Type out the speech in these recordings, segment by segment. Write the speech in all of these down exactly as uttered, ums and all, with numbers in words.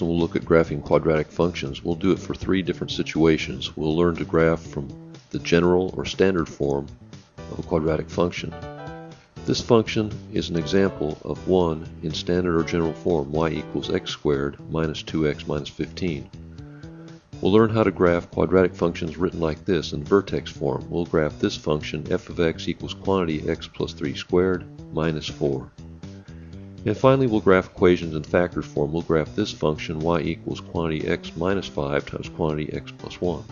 And we'll look at graphing quadratic functions. We'll do it for three different situations. We'll learn to graph from the general or standard form of a quadratic function. This function is an example of one in standard or general form, y equals x squared minus two x minus fifteen. We'll learn how to graph quadratic functions written like this in vertex form. We'll graph this function f of x equals quantity x plus three squared minus four. And finally, we'll graph equations in factored form. We'll graph this function y equals quantity x minus five times quantity x plus one.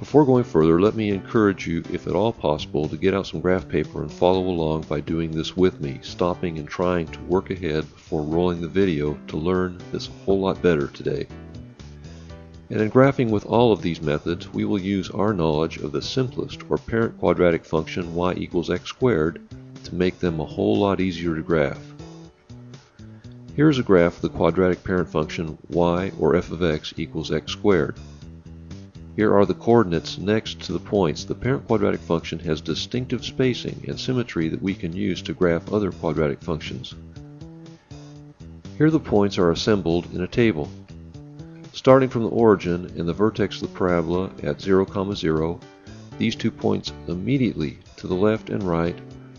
Before going further, let me encourage you, if at all possible, to get out some graph paper and follow along by doing this with me, stopping and trying to work ahead before rolling the video to learn this a whole lot better today. And in graphing with all of these methods, we will use our knowledge of the simplest or parent quadratic function y equals x squared to make them a whole lot easier to graph. Here's a graph of the quadratic parent function y or f of x equals x squared. Here are the coordinates next to the points. The parent quadratic function has distinctive spacing and symmetry that we can use to graph other quadratic functions. Here the points are assembled in a table. Starting from the origin and the vertex of the parabola at zero, zero, these two points immediately to the left and right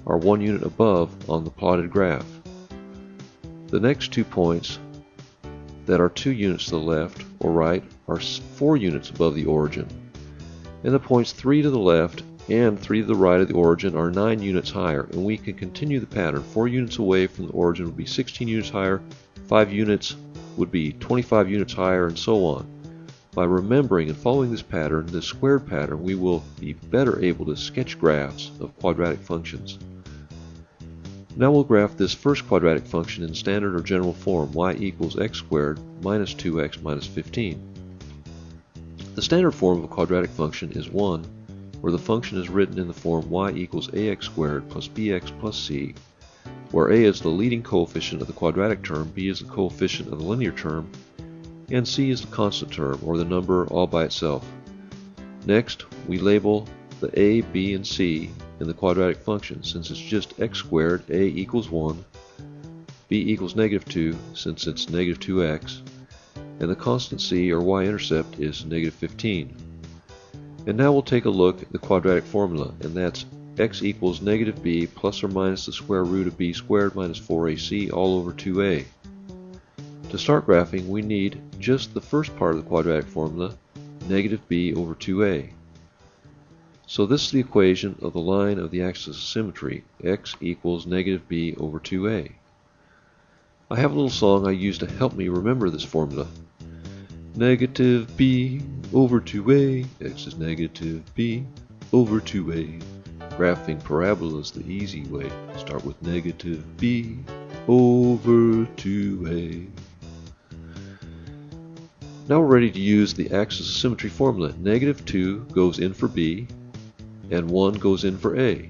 are one unit above on the plotted graph. The next two points that are two units to the left or right are four units above the origin. And the points three to the left and three to the right of the origin are nine units higher, and we can continue the pattern. Four units away from the origin would be sixteen units higher, five units would be twenty-five units higher, and so on. By remembering and following this pattern, this squared pattern, we will be better able to sketch graphs of quadratic functions. Now we'll graph this first quadratic function in standard or general form, y equals x squared minus two x minus fifteen. The standard form of a quadratic function is one, where the function is written in the form y equals ax squared plus bx plus c, where a is the leading coefficient of the quadratic term, b is the coefficient of the linear term, and c is the constant term, or the number all by itself. Next, we label the a, b, and c in the quadratic function. Since it's just x squared, a equals one, b equals negative two, since it's negative two x, and the constant c, or y-intercept, is negative fifteen. And now we'll take a look at the quadratic formula, and that's x equals negative b plus or minus the square root of b squared minus four a c all over two a. To start graphing, we need just the first part of the quadratic formula, negative b over two a. So this is the equation of the line of the axis of symmetry, x equals negative b over two a. I have a little song I use to help me remember this formula. Negative b over two a, x is negative b over two a. Graphing parabola is the easy way. Start with negative b over two a. Now we're ready to use the axis of symmetry formula. Negative two goes in for b, and one goes in for a.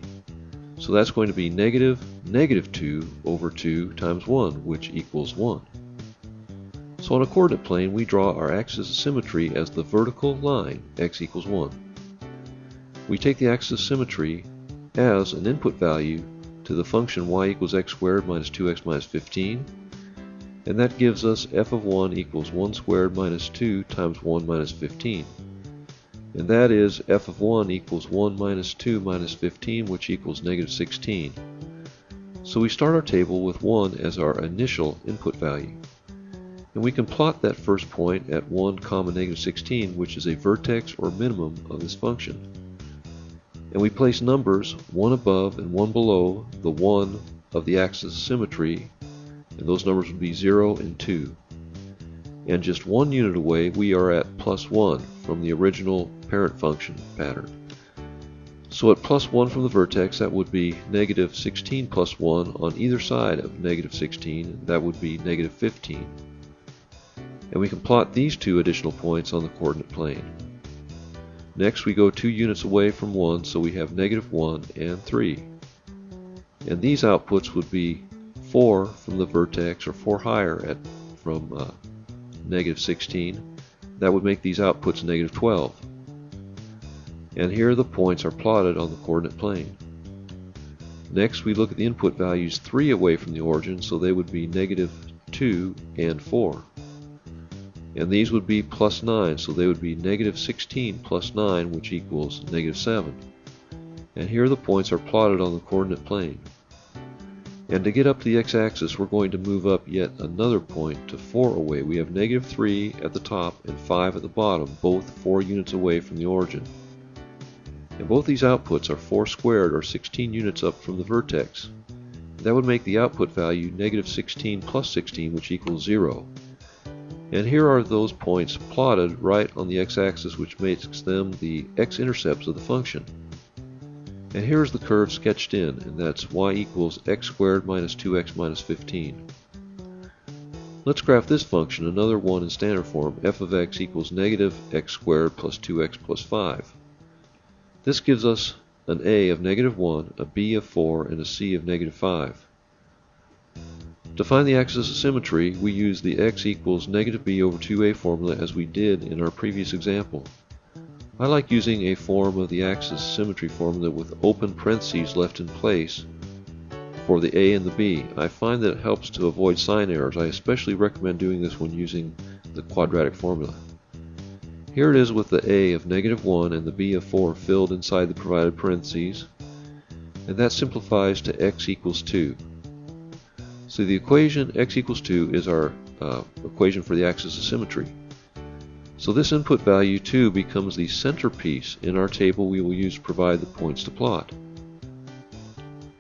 So that's going to be negative negative two over two times one, which equals one. So on a coordinate plane, we draw our axis of symmetry as the vertical line, x equals one. We take the axis of symmetry as an input value to the function y equals x squared minus two x minus fifteen, and that gives us f of one equals one squared minus two times one minus fifteen. And that is f of one equals one minus two minus fifteen, which equals negative sixteen. So we start our table with one as our initial input value. And we can plot that first point at one comma negative sixteen, which is a vertex or minimum of this function. And we place numbers one above and one below the one of the axis of symmetry, and those numbers would be zero and two. And just one unit away, we are at plus one from the original parent function pattern. So at plus one from the vertex, that would be negative sixteen plus one on either side of negative sixteen, that would be negative fifteen. And we can plot these two additional points on the coordinate plane. Next, we go two units away from one, so we have negative one and three. And these outputs would be four from the vertex, or four higher at from uh, negative sixteen. That would make these outputs negative twelve. And here the points are plotted on the coordinate plane. Next, we look at the input values three away from the origin, so they would be negative two, and four. And these would be plus nine, so they would be negative sixteen plus nine, which equals negative seven. And here the points are plotted on the coordinate plane. And to get up the x-axis, we're going to move up yet another point to four away. We have negative three at the top and five at the bottom, both four units away from the origin. And both these outputs are four squared, or sixteen units up from the vertex. That would make the output value negative sixteen plus sixteen, which equals zero. And here are those points plotted right on the x-axis, which makes them the x-intercepts of the function. And here is the curve sketched in, and that's y equals x squared minus two x minus fifteen. Let's graph this function, another one in standard form, f of x equals negative x squared plus two x plus five. This gives us an a of negative one, a b of four, and a c of negative five. To find the axis of symmetry, we use the x equals negative b over two a formula as we did in our previous example. I like using a form of the axis symmetry formula with open parentheses left in place for the a and the b. I find that it helps to avoid sign errors. I especially recommend doing this when using the quadratic formula. Here it is with the a of negative one and the b of four filled inside the provided parentheses, and that simplifies to x equals two. So the equation x equals two is our uh, equation for the axis of symmetry. So this input value two becomes the centerpiece in our table we will use to provide the points to plot.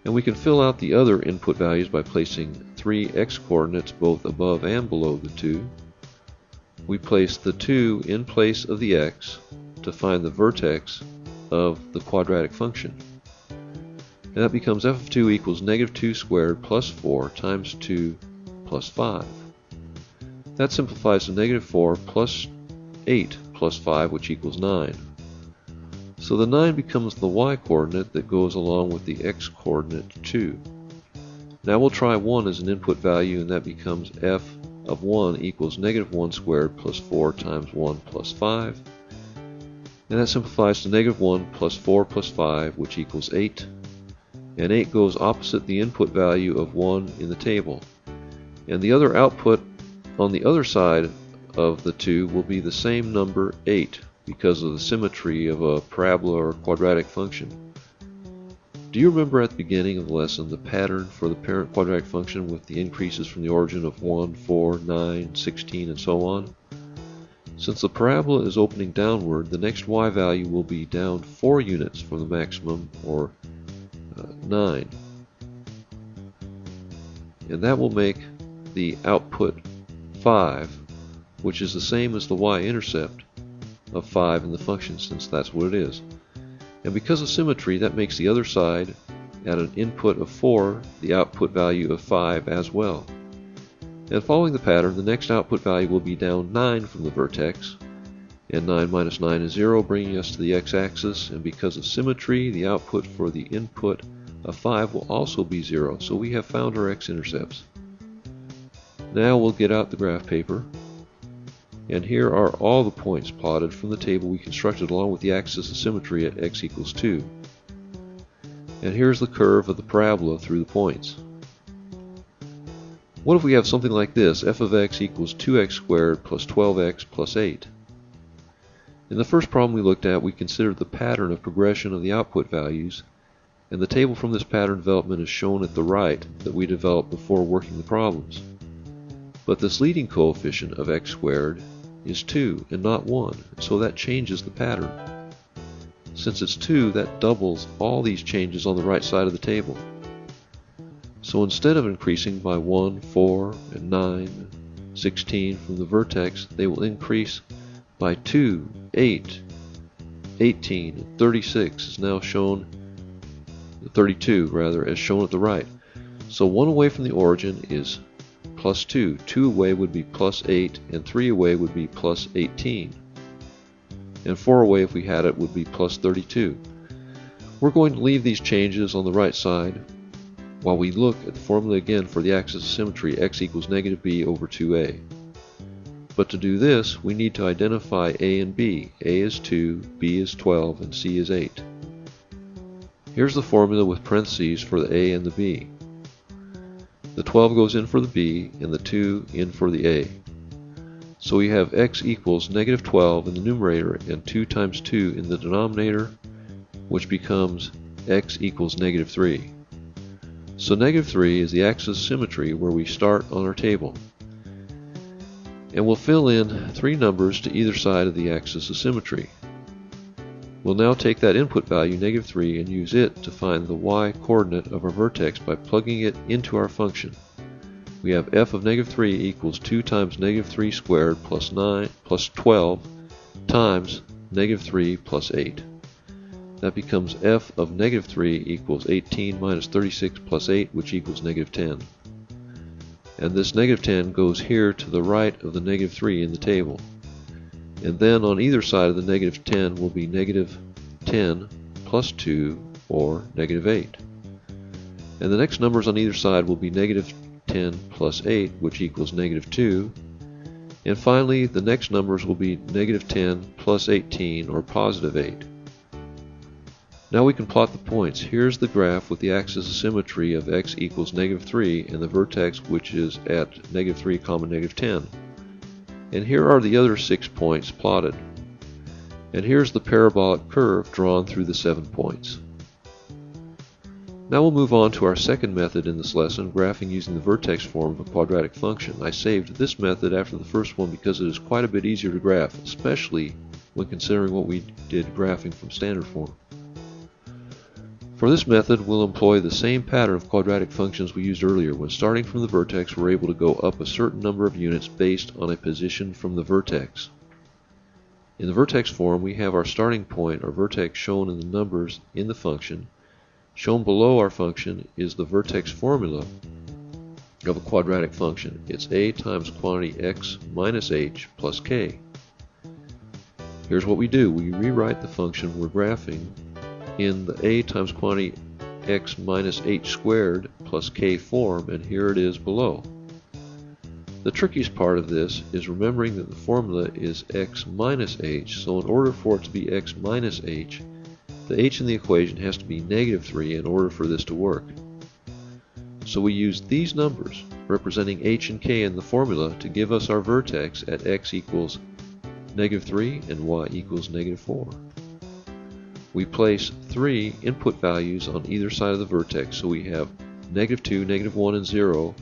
And we can fill out the other input values by placing three x coordinates both above and below the two. We place the two in place of the x to find the vertex of the quadratic function. And that becomes f of two equals negative two squared plus four times two plus five. That simplifies to negative four plus eight plus five, which equals nine. So the nine becomes the y-coordinate that goes along with the x-coordinate two. Now we'll try one as an input value, and that becomes f of one equals negative one squared plus four times one plus five. And that simplifies to negative one plus four plus five, which equals eight. And eight goes opposite the input value of one in the table. And the other output on the other side of the two will be the same number, eight, because of the symmetry of a parabola or quadratic function. Do you remember at the beginning of the lesson the pattern for the parent quadratic function with the increases from the origin of one, four, nine, sixteen, and so on? Since the parabola is opening downward, the next y value will be down four units from the maximum, or nine. And that will make the output five, which is the same as the y-intercept of five in the function, since that's what it is. And because of symmetry, that makes the other side at an input of four, the output value of five as well. And following the pattern, the next output value will be down nine from the vertex, and nine minus nine is zero, bringing us to the x-axis, and because of symmetry, the output for the input of five will also be zero, so we have found our x-intercepts. Now we'll get out the graph paper, and here are all the points plotted from the table we constructed along with the axis of symmetry at x equals two. And here's the curve of the parabola through the points. What if we have something like this, f of x equals two x squared plus twelve x plus eight? In the first problem we looked at, we considered the pattern of progression of the output values, and the table from this pattern development is shown at the right that we developed before working the problems. But this leading coefficient of x squared is two and not one, so that changes the pattern. Since it's two, that doubles all these changes on the right side of the table. So instead of increasing by one, four, and nine, sixteen from the vertex, they will increase by two, eight, eighteen, thirty-six is now shown, thirty-two rather, as shown at the right. So one away from the origin is plus two, two away would be plus eight, and three away would be plus eighteen. And four away, if we had it, would be plus thirty-two. We're going to leave these changes on the right side while we look at the formula again for the axis of symmetry, x equals negative b over two a. But to do this, we need to identify a and b. a is two, b is twelve, and c is eight. Here's the formula with parentheses for the a and the b. The twelve goes in for the b, and the two in for the a. So we have x equals negative twelve in the numerator and two times two in the denominator, which becomes x equals negative three. So negative three is the axis of symmetry where we start on our table. And we'll fill in three numbers to either side of the axis of symmetry. We'll now take that input value, negative three, and use it to find the y-coordinate of our vertex by plugging it into our function. We have f of negative three equals two times negative three squared plus nine plus twelve times negative three plus eight. That becomes f of negative three equals eighteen minus thirty-six plus eight, which equals negative ten. And this negative ten goes here to the right of the negative three in the table. And then on either side of the negative ten will be negative ten plus two, or negative eight. And the next numbers on either side will be negative ten plus eight, which equals negative two. And finally, the next numbers will be negative ten plus eighteen, or positive eight. Now we can plot the points. Here's the graph with the axis of symmetry of x equals negative three and the vertex, which is at negative three comma negative ten. And here are the other six points plotted. And here's the parabolic curve drawn through the seven points. Now we'll move on to our second method in this lesson, graphing using the vertex form of a quadratic function. I saved this method after the first one because it is quite a bit easier to graph, especially when considering what we did graphing from standard form. For this method, we'll employ the same pattern of quadratic functions we used earlier. When starting from the vertex, we're able to go up a certain number of units based on a position from the vertex. In the vertex form, we have our starting point, our vertex, shown in the numbers in the function. Shown below our function is the vertex formula of a quadratic function. It's a times quantity x minus h plus k. Here's what we do. We rewrite the function we're graphing in the a times quantity x minus h squared plus k form, and here it is below. The trickiest part of this is remembering that the formula is x minus h, so in order for it to be x minus h, the h in the equation has to be negative three in order for this to work. So we use these numbers, representing h and k in the formula, to give us our vertex at x equals negative three and y equals negative four. We place three input values on either side of the vertex, so we have negative two, negative one, and zero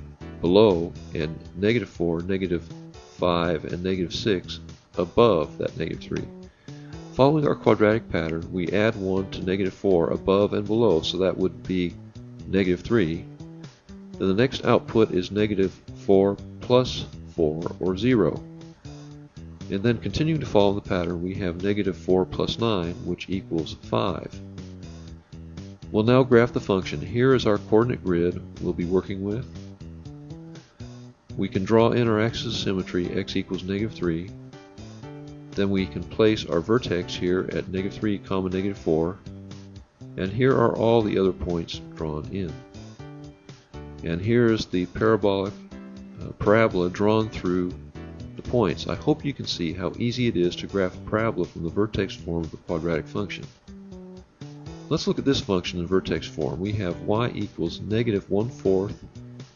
below, and negative four, negative five, and negative six above that negative three. Following our quadratic pattern, we add one to negative four above and below, so that would be negative three. Then the next output is negative four plus four, or zero. And then continuing to follow the pattern, we have negative four plus nine, which equals five. We'll now graph the function. Here is our coordinate grid we'll be working with. We can draw in our axis of symmetry, x equals negative three. Then we can place our vertex here at negative three comma negative four. And here are all the other points drawn in. And here is the parabolic uh, parabola drawn through the points. I hope you can see how easy it is to graph a parabola from the vertex form of a quadratic function. Let's look at this function in vertex form. We have y equals negative one fourth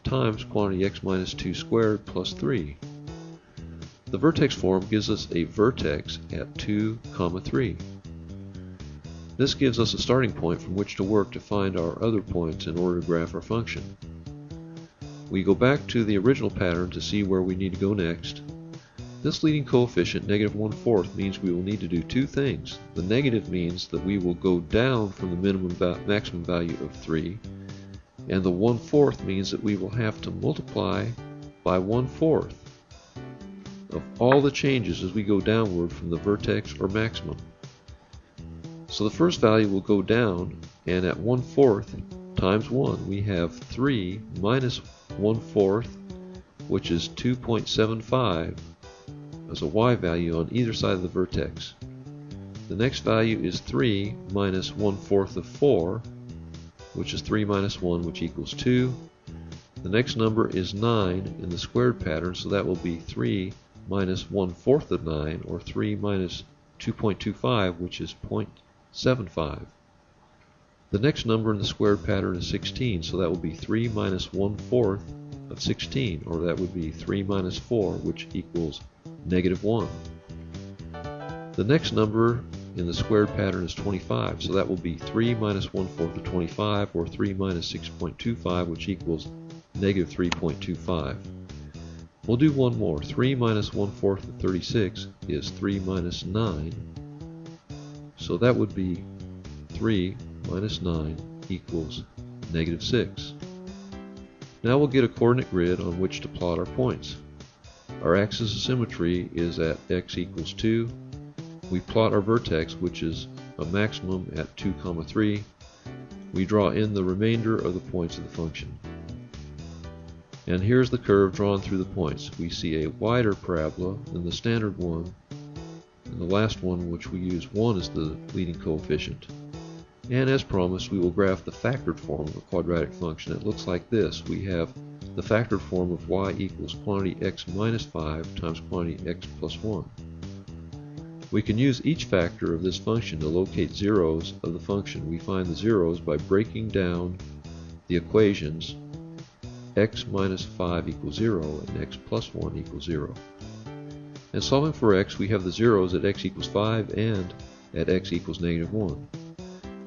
times quantity x minus two squared plus three. The vertex form gives us a vertex at two comma three. This gives us a starting point from which to work to find our other points in order to graph our function. We go back to the original pattern to see where we need to go next. This leading coefficient, negative one fourth, means we will need to do two things. The negative means that we will go down from the minimum va maximum value of three, and the one fourth means that we will have to multiply by one fourth of all the changes as we go downward from the vertex or maximum. So the first value will go down, and at one fourth times one, we have three minus one fourth, which is two point seven five. As a y value on either side of the vertex. The next value is three minus one fourth of four, which is three minus one, which equals two. The next number is nine in the squared pattern, so that will be three minus one fourth of nine, or three minus two point two five, which is zero point seven five. The next number in the squared pattern is sixteen, so that will be three minus one fourth of sixteen, or that would be three minus four, which equals negative one. The next number in the squared pattern is twenty-five, so that will be three minus one fourth of twenty-five, or three minus six point two five, which equals negative three point two five. We'll do one more. three minus one fourth of thirty-six is three minus nine, so that would be three minus nine equals negative six. Now we'll get a coordinate grid on which to plot our points. Our axis of symmetry is at x equals two. We plot our vertex, which is a maximum at two, three. We draw in the remainder of the points of the function. And here's the curve drawn through the points. We see a wider parabola than the standard one, and the last one which we use, one as the leading coefficient. And as promised, we will graph the factored form of a quadratic function. It looks like this. We have the factored form of y equals quantity x minus five times quantity x plus one. We can use each factor of this function to locate zeros of the function. We find the zeros by breaking down the equations x minus five equals zero and x plus one equals zero. And solving for x, we have the zeros at x equals five and at x equals negative one.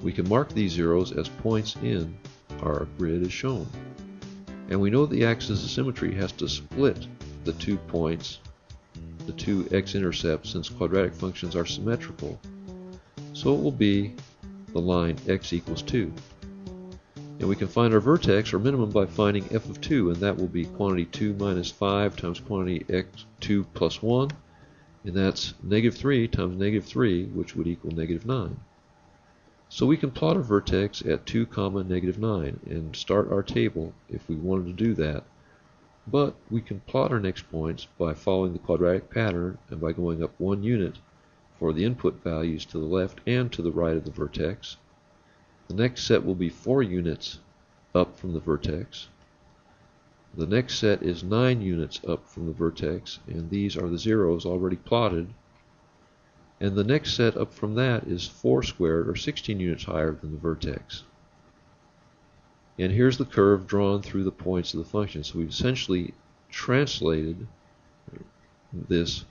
We can mark these zeros as points in our grid as shown. And we know the axis of symmetry has to split the two points, the two x-intercepts, since quadratic functions are symmetrical. So it will be the line x equals two. And we can find our vertex or minimum by finding f of two, and that will be quantity two minus five times quantity x two plus one, and that's negative three times negative three, which would equal negative nine. So we can plot our vertex at two comma negative nine and start our table if we wanted to do that, but we can plot our next points by following the quadratic pattern and by going up one unit for the input values to the left and to the right of the vertex. The next set will be four units up from the vertex. The next set is nine units up from the vertex, and these are the zeros already plotted. And the next set up from that is four squared, or sixteen units higher than the vertex. And here's the curve drawn through the points of the function. So we've essentially translated this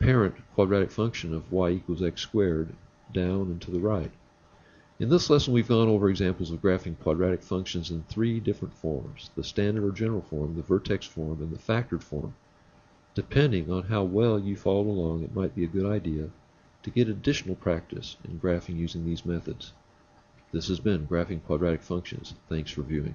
parent quadratic function of y equals x squared down and to the right. In this lesson, we've gone over examples of graphing quadratic functions in three different forms: the standard or general form, the vertex form, and the factored form. Depending on how well you followed along, it might be a good idea to get additional practice in graphing using these methods. This has been Graphing Quadratic Functions. Thanks for viewing.